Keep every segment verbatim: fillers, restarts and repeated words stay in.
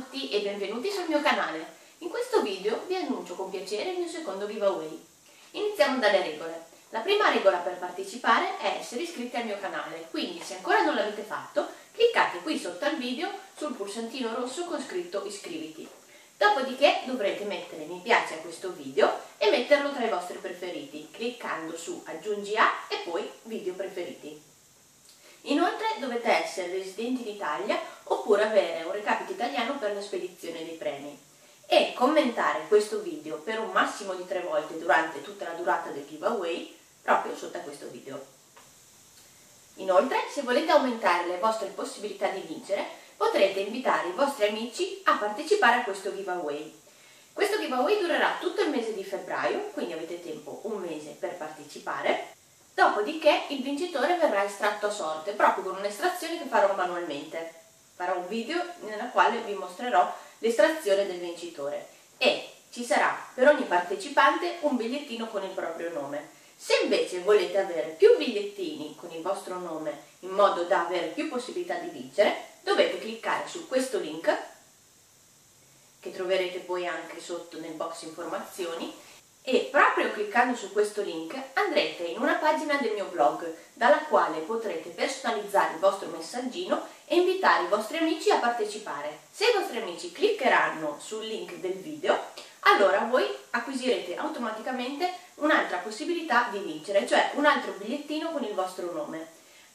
tutti e benvenuti sul mio canale. In questo video vi annuncio con piacere il mio secondo giveaway. Iniziamo dalle regole. La prima regola per partecipare è essere iscritti al mio canale, quindi se ancora non l'avete fatto, cliccate qui sotto al video sul pulsantino rosso con scritto iscriviti. Dopodiché dovrete mettere mi piace a questo video e metterlo tra i vostri preferiti, cliccando su aggiungi a e poi video preferiti. Inoltre dovete essere residenti d'Italia oppure avere un recapito italiano per la spedizione dei premi e commentare questo video per un massimo di tre volte durante tutta la durata del giveaway proprio sotto a questo video. Inoltre, se volete aumentare le vostre possibilità di vincere, potrete invitare i vostri amici a partecipare a questo giveaway. Questo giveaway durerà tutto il mese di febbraio, quindi avete tempo un mese per partecipare. Dopodiché il vincitore verrà estratto a sorte, proprio con un'estrazione che farò manualmente. Farò un video nella quale vi mostrerò l'estrazione del vincitore e ci sarà per ogni partecipante un bigliettino con il proprio nome. Se invece volete avere più bigliettini con il vostro nome in modo da avere più possibilità di vincere, dovete cliccare su questo link che troverete poi anche sotto nel box informazioni. E proprio cliccando su questo link andrete in una pagina del mio blog dalla quale potrete personalizzare il vostro messaggino e invitare i vostri amici a partecipare. Se i vostri amici cliccheranno sul link del video, allora voi acquisirete automaticamente un'altra possibilità di vincere, cioè un altro bigliettino con il vostro nome,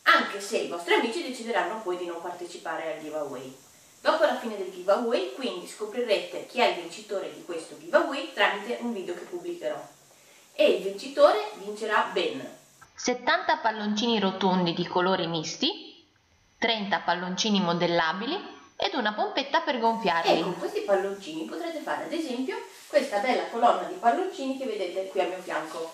anche se i vostri amici decideranno poi di non partecipare al giveaway. Dopo la fine del giveaway, quindi, scoprirete chi è il vincitore di questo giveaway tramite un video che pubblicherò. E il vincitore vincerà ben settanta palloncini rotondi di colori misti, trenta palloncini modellabili ed una pompetta per gonfiarli. E con questi palloncini potrete fare, ad esempio, questa bella colonna di palloncini che vedete qui a mio fianco.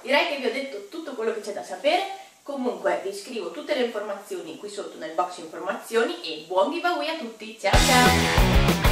Direi che vi ho detto tutto quello che c'è da sapere. Comunque vi scrivo tutte le informazioni qui sotto nel box informazioni e buon giveaway a tutti, ciao ciao!